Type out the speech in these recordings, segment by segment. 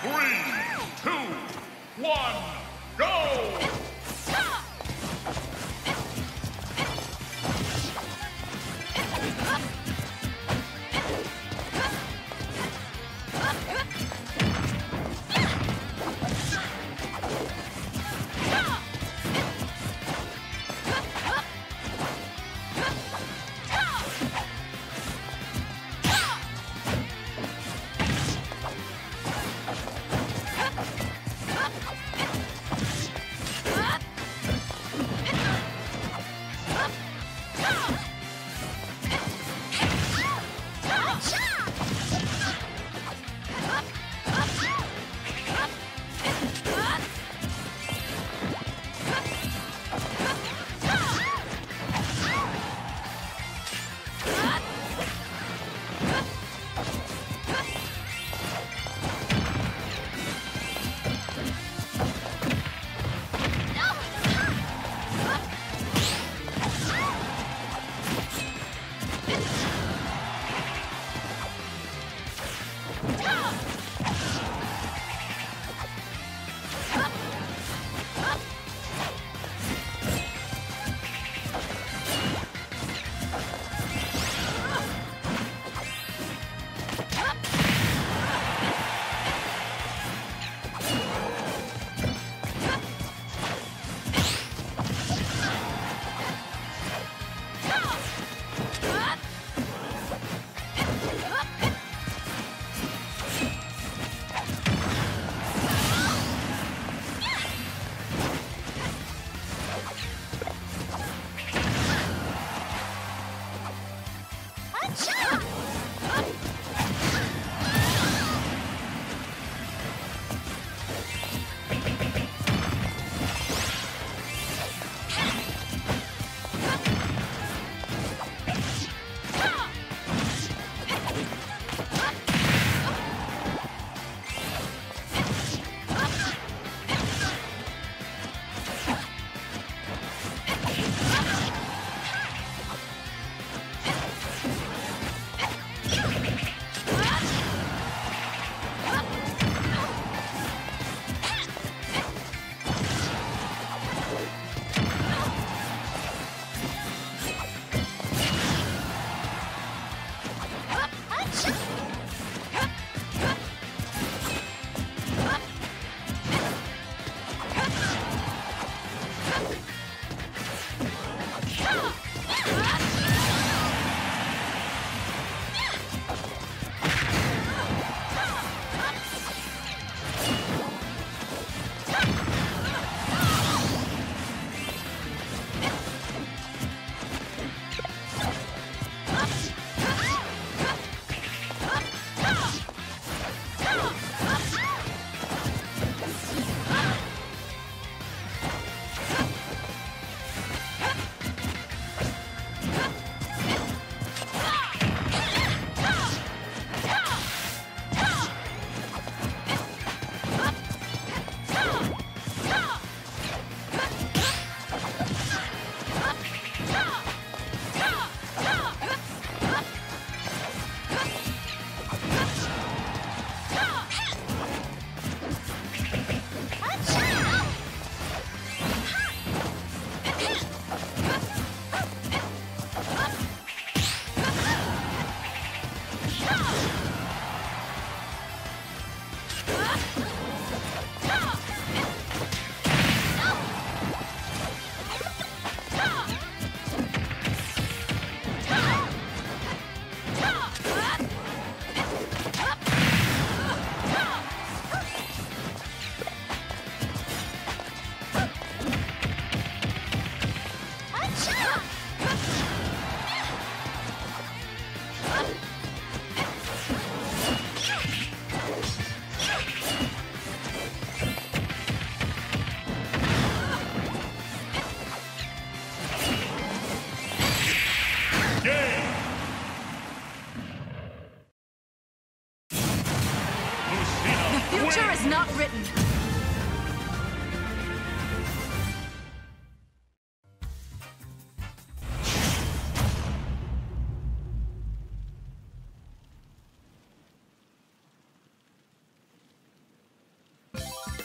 3, 2, 1, go!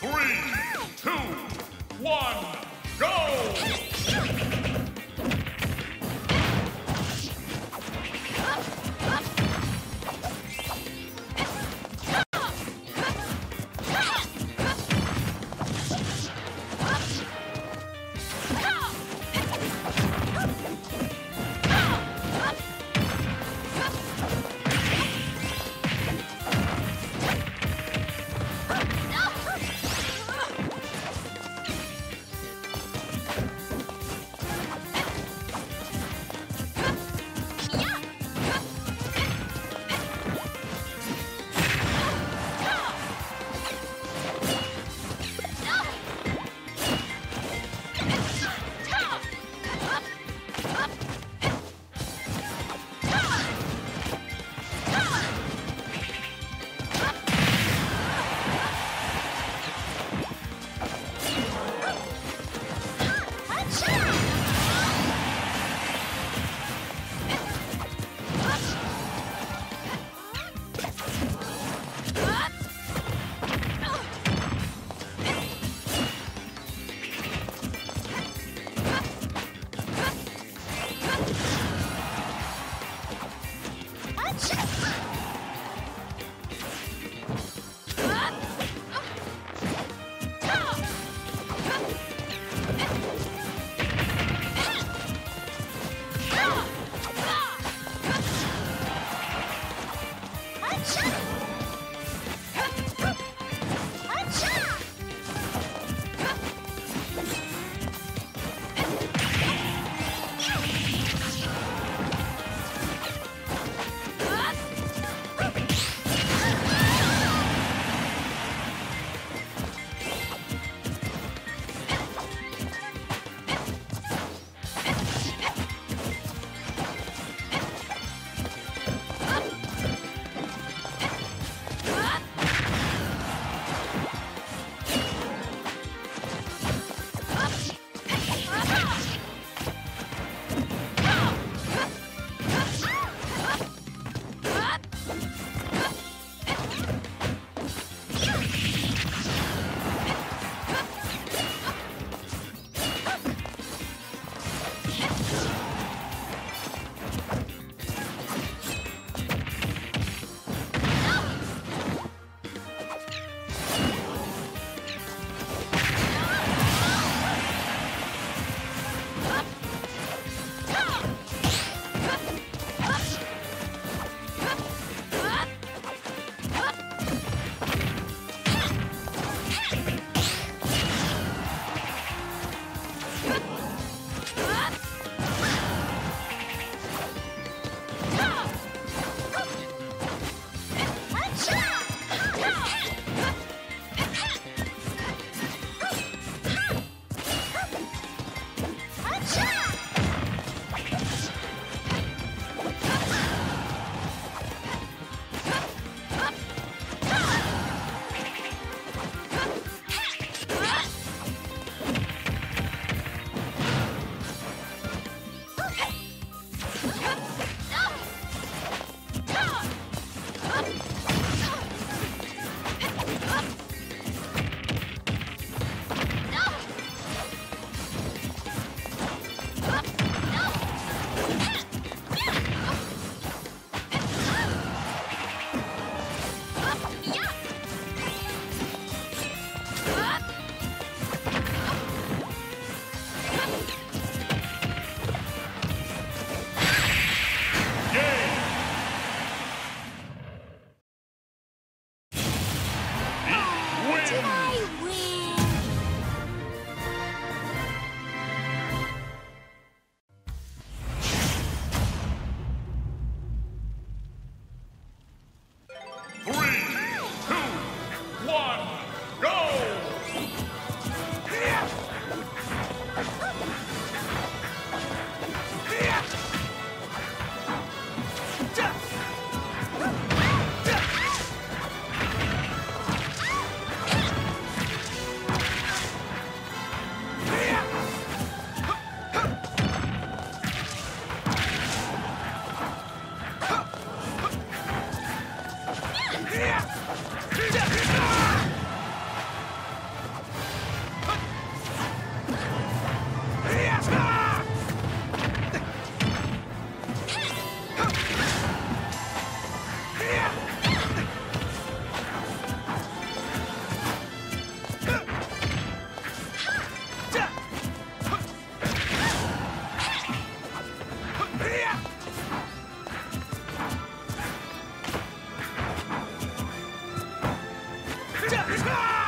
3, 2, 1, go! Yeah! He's gone!